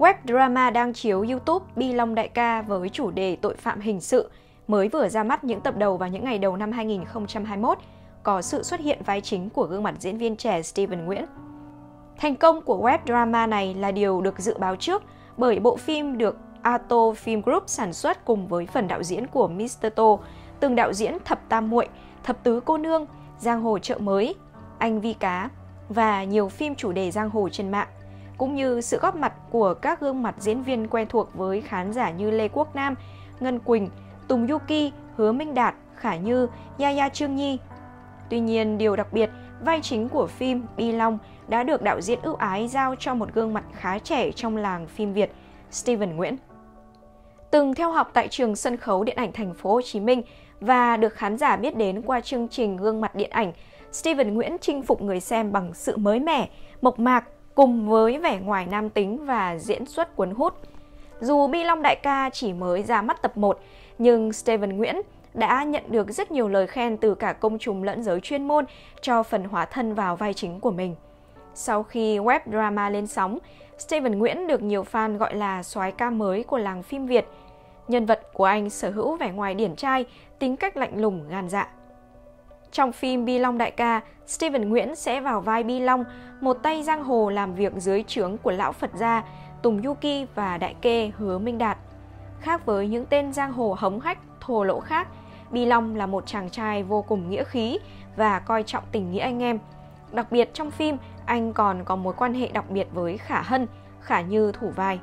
Web drama đang chiếu YouTube Bi Long Đại Ca với chủ đề tội phạm hình sự mới vừa ra mắt những tập đầu vào những ngày đầu năm 2021, có sự xuất hiện vai chính của gương mặt diễn viên trẻ Steven Nguyễn. Thành công của web drama này là điều được dự báo trước bởi bộ phim được Ato Film Group sản xuất cùng với phần đạo diễn của Mr. Tô, từng đạo diễn Thập Tam Muội, Thập Tứ Cô Nương, Giang Hồ Chợ Mới, Anh Vi Cá và nhiều phim chủ đề giang hồ trên mạng, cũng như sự góp mặt của các gương mặt diễn viên quen thuộc với khán giả như Lê Quốc Nam, Ngân Quỳnh, Tùng Yuki, Hứa Minh Đạt, Khả Như, Yaya Trương Nhi. Tuy nhiên, điều đặc biệt, vai chính của phim Bi Long đã được đạo diễn ưu ái giao cho một gương mặt khá trẻ trong làng phim Việt, Steven Nguyễn. Từng theo học tại trường sân khấu điện ảnh Thành phố Hồ Chí Minh và được khán giả biết đến qua chương trình Gương mặt Điện ảnh, Steven Nguyễn chinh phục người xem bằng sự mới mẻ, mộc mạc cùng với vẻ ngoài nam tính và diễn xuất cuốn hút. Dù Bi Long Đại Ca chỉ mới ra mắt tập 1, nhưng Steven Nguyễn đã nhận được rất nhiều lời khen từ cả công chúng lẫn giới chuyên môn cho phần hóa thân vào vai chính của mình. Sau khi web drama lên sóng, Steven Nguyễn được nhiều fan gọi là soái ca mới của làng phim Việt. Nhân vật của anh sở hữu vẻ ngoài điển trai, tính cách lạnh lùng, gan dạ. Trong phim Bi Long Đại Ca, Steven Nguyễn sẽ vào vai Bi Long, một tay giang hồ làm việc dưới trướng của lão Phật gia Tùng Yuki và đại kê Hứa Minh Đạt. Khác với những tên giang hồ hống hách, thô lỗ khác, Bi Long là một chàng trai vô cùng nghĩa khí và coi trọng tình nghĩa anh em. Đặc biệt trong phim, anh còn có mối quan hệ đặc biệt với Khả Hân, Khả Như thủ vai.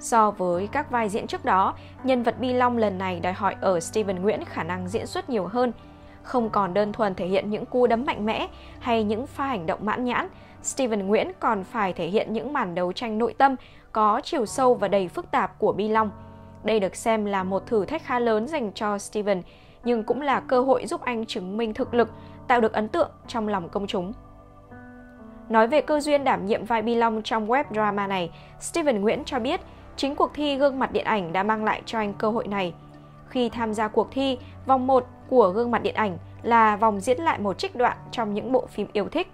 So với các vai diễn trước đó, nhân vật Bi Long lần này đòi hỏi ở Steven Nguyễn khả năng diễn xuất nhiều hơn. Không còn đơn thuần thể hiện những cú đấm mạnh mẽ hay những pha hành động mãn nhãn, Steven Nguyễn còn phải thể hiện những màn đấu tranh nội tâm có chiều sâu và đầy phức tạp của Bi Long. Đây được xem là một thử thách khá lớn dành cho Steven, nhưng cũng là cơ hội giúp anh chứng minh thực lực, tạo được ấn tượng trong lòng công chúng. Nói về cơ duyên đảm nhiệm vai Bi Long trong web drama này, Steven Nguyễn cho biết chính cuộc thi Gương mặt Điện ảnh đã mang lại cho anh cơ hội này. Khi tham gia cuộc thi, vòng 1 của Gương mặt Điện ảnh là vòng diễn lại một trích đoạn trong những bộ phim yêu thích.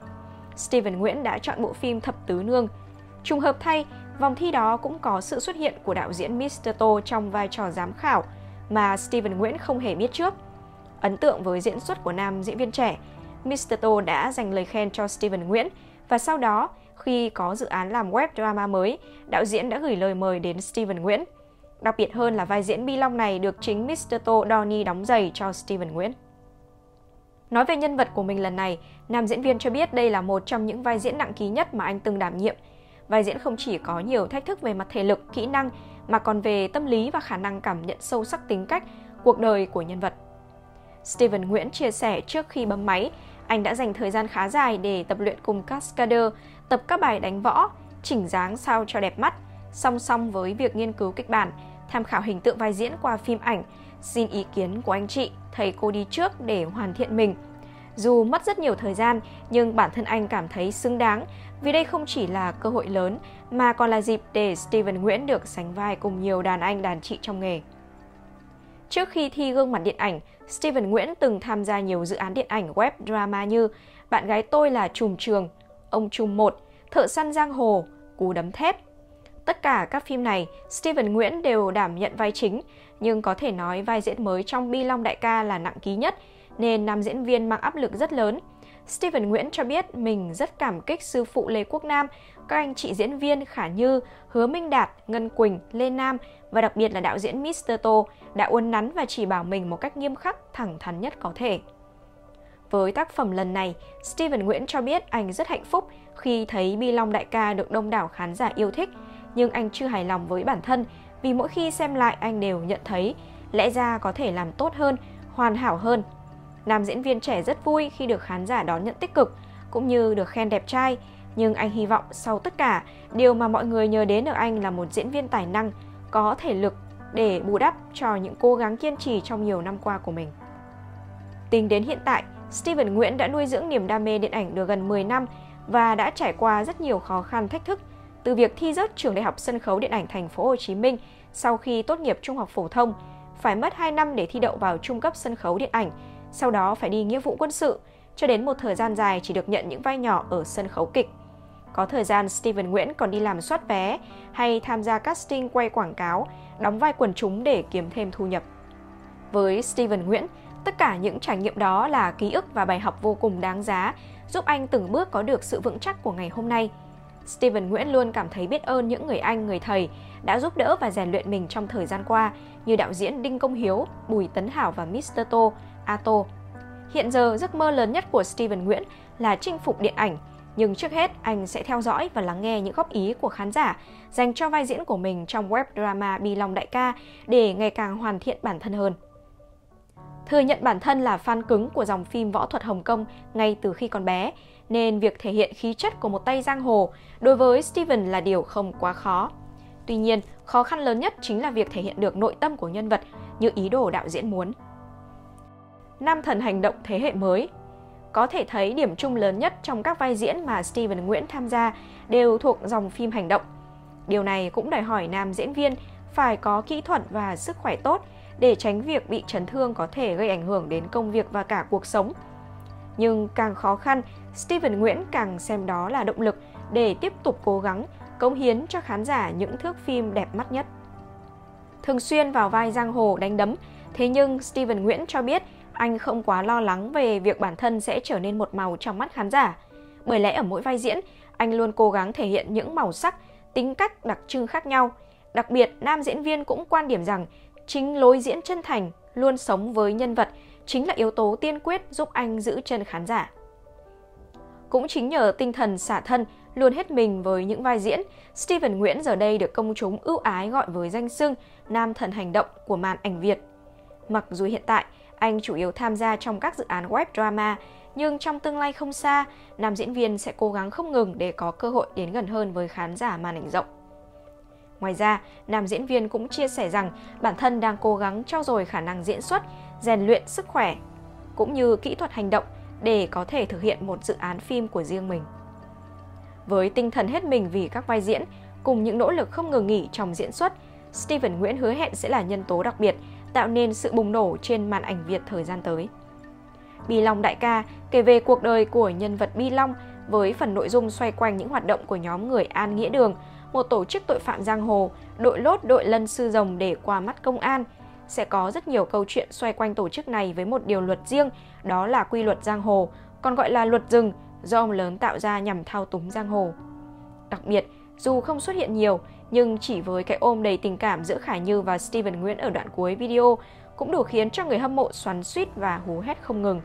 Steven Nguyễn đã chọn bộ phim Thập Tứ Nương. Trùng hợp thay, vòng thi đó cũng có sự xuất hiện của đạo diễn Mr. Tô trong vai trò giám khảo mà Steven Nguyễn không hề biết trước. Ấn tượng với diễn xuất của nam diễn viên trẻ, Mr. Tô đã dành lời khen cho Steven Nguyễn và sau đó, khi có dự án làm web drama mới, đạo diễn đã gửi lời mời đến Steven Nguyễn. Đặc biệt hơn là vai diễn Bi Long này được chính Mr. Tô Donnie đóng giày cho Steven Nguyễn. Nói về nhân vật của mình lần này, nam diễn viên cho biết đây là một trong những vai diễn nặng ký nhất mà anh từng đảm nhiệm. Vai diễn không chỉ có nhiều thách thức về mặt thể lực, kỹ năng, mà còn về tâm lý và khả năng cảm nhận sâu sắc tính cách, cuộc đời của nhân vật. Steven Nguyễn chia sẻ trước khi bấm máy, anh đã dành thời gian khá dài để tập luyện cùng Cascader, tập các bài đánh võ, chỉnh dáng sao cho đẹp mắt, song song với việc nghiên cứu kịch bản, tham khảo hình tượng vai diễn qua phim ảnh, xin ý kiến của anh chị, thầy cô đi trước để hoàn thiện mình. Dù mất rất nhiều thời gian, nhưng bản thân anh cảm thấy xứng đáng vì đây không chỉ là cơ hội lớn mà còn là dịp để Steven Nguyễn được sánh vai cùng nhiều đàn anh đàn chị trong nghề. Trước khi thi Gương mặt Điện ảnh, Steven Nguyễn từng tham gia nhiều dự án điện ảnh web drama như Bạn gái tôi là Trùm Trường, Ông Trùm Một, Thợ Săn Giang Hồ, Cú Đấm Thép. Tất cả các phim này, Steven Nguyễn đều đảm nhận vai chính, nhưng có thể nói vai diễn mới trong Bi Long Đại Ca là nặng ký nhất, nên nam diễn viên mang áp lực rất lớn. Steven Nguyễn cho biết mình rất cảm kích sư phụ Lê Quốc Nam, các anh chị diễn viên Khả Như, Hứa Minh Đạt, Ngân Quỳnh, Lê Nam và đặc biệt là đạo diễn Mr. Tô đã uốn nắn và chỉ bảo mình một cách nghiêm khắc, thẳng thắn nhất có thể. Với tác phẩm lần này, Steven Nguyễn cho biết anh rất hạnh phúc khi thấy Bi Long Đại Ca được đông đảo khán giả yêu thích, nhưng anh chưa hài lòng với bản thân vì mỗi khi xem lại anh đều nhận thấy lẽ ra có thể làm tốt hơn, hoàn hảo hơn. Nam diễn viên trẻ rất vui khi được khán giả đón nhận tích cực, cũng như được khen đẹp trai, nhưng anh hy vọng sau tất cả, điều mà mọi người nhớ đến ở anh là một diễn viên tài năng, có thể lực để bù đắp cho những cố gắng kiên trì trong nhiều năm qua của mình. Tính đến hiện tại, Steven Nguyễn đã nuôi dưỡng niềm đam mê điện ảnh được gần 10 năm và đã trải qua rất nhiều khó khăn thách thức, từ việc thi rớt trường Đại học Sân khấu Điện ảnh Thành phố Hồ Chí Minh sau khi tốt nghiệp trung học phổ thông, phải mất 2 năm để thi đậu vào trung cấp sân khấu điện ảnh, sau đó phải đi nghĩa vụ quân sự, cho đến một thời gian dài chỉ được nhận những vai nhỏ ở sân khấu kịch. Có thời gian Steven Nguyễn còn đi làm soát vé hay tham gia casting quay quảng cáo, đóng vai quần chúng để kiếm thêm thu nhập. Với Steven Nguyễn, tất cả những trải nghiệm đó là ký ức và bài học vô cùng đáng giá, giúp anh từng bước có được sự vững chắc của ngày hôm nay. Steven Nguyễn luôn cảm thấy biết ơn những người anh, người thầy đã giúp đỡ và rèn luyện mình trong thời gian qua như đạo diễn Đinh Công Hiếu, Bùi Tấn Hảo và Mr. Tô, Ato. Hiện giờ, giấc mơ lớn nhất của Steven Nguyễn là chinh phục điện ảnh. Nhưng trước hết, anh sẽ theo dõi và lắng nghe những góp ý của khán giả dành cho vai diễn của mình trong web drama Bi Long Đại Ca để ngày càng hoàn thiện bản thân hơn. Thừa nhận bản thân là fan cứng của dòng phim võ thuật Hồng Kông ngay từ khi còn bé, nên việc thể hiện khí chất của một tay giang hồ đối với Steven là điều không quá khó. Tuy nhiên, khó khăn lớn nhất chính là việc thể hiện được nội tâm của nhân vật như ý đồ đạo diễn muốn. Nam thần hành động thế hệ mới. Có thể thấy điểm chung lớn nhất trong các vai diễn mà Steven Nguyễn tham gia đều thuộc dòng phim hành động. Điều này cũng đòi hỏi nam diễn viên phải có kỹ thuật và sức khỏe tốt để tránh việc bị chấn thương có thể gây ảnh hưởng đến công việc và cả cuộc sống. Nhưng càng khó khăn, Steven Nguyễn càng xem đó là động lực để tiếp tục cố gắng cống hiến cho khán giả những thước phim đẹp mắt nhất. Thường xuyên vào vai giang hồ đánh đấm, thế nhưng Steven Nguyễn cho biết anh không quá lo lắng về việc bản thân sẽ trở nên một màu trong mắt khán giả. Bởi lẽ ở mỗi vai diễn, anh luôn cố gắng thể hiện những màu sắc, tính cách đặc trưng khác nhau. Đặc biệt, nam diễn viên cũng quan điểm rằng chính lối diễn chân thành, luôn sống với nhân vật chính là yếu tố tiên quyết giúp anh giữ chân khán giả. Cũng chính nhờ tinh thần xả thân, luôn hết mình với những vai diễn, Steven Nguyễn giờ đây được công chúng ưu ái gọi với danh xưng nam thần hành động của màn ảnh Việt. Mặc dù hiện tại, anh chủ yếu tham gia trong các dự án web drama, nhưng trong tương lai không xa, nam diễn viên sẽ cố gắng không ngừng để có cơ hội đến gần hơn với khán giả màn ảnh rộng. Ngoài ra, nam diễn viên cũng chia sẻ rằng bản thân đang cố gắng trau dồi khả năng diễn xuất, rèn luyện sức khỏe, cũng như kỹ thuật hành động để có thể thực hiện một dự án phim của riêng mình. Với tinh thần hết mình vì các vai diễn, cùng những nỗ lực không ngừng nghỉ trong diễn xuất, Steven Nguyễn hứa hẹn sẽ là nhân tố đặc biệt, tạo nên sự bùng nổ trên màn ảnh Việt thời gian tới. Bi Long Đại Ca kể về cuộc đời của nhân vật Bi Long với phần nội dung xoay quanh những hoạt động của nhóm người An Nghĩa Đường, một tổ chức tội phạm giang hồ, đội lốt đội lân sư rồng để qua mắt công an. Sẽ có rất nhiều câu chuyện xoay quanh tổ chức này với một điều luật riêng, đó là quy luật giang hồ, còn gọi là luật rừng, do ông lớn tạo ra nhằm thao túng giang hồ. Đặc biệt, dù không xuất hiện nhiều, nhưng chỉ với cái ôm đầy tình cảm giữa Khả Như và Steven Nguyễn ở đoạn cuối video cũng đủ khiến cho người hâm mộ xoắn suýt và hú hét không ngừng.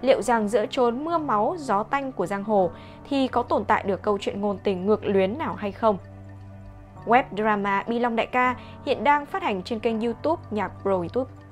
Liệu rằng giữa chốn mưa máu, gió tanh của giang hồ thì có tồn tại được câu chuyện ngôn tình ngược luyến nào hay không? Web drama Bi Long Đại Ca hiện đang phát hành trên kênh YouTube Nhạc Pro YouTube.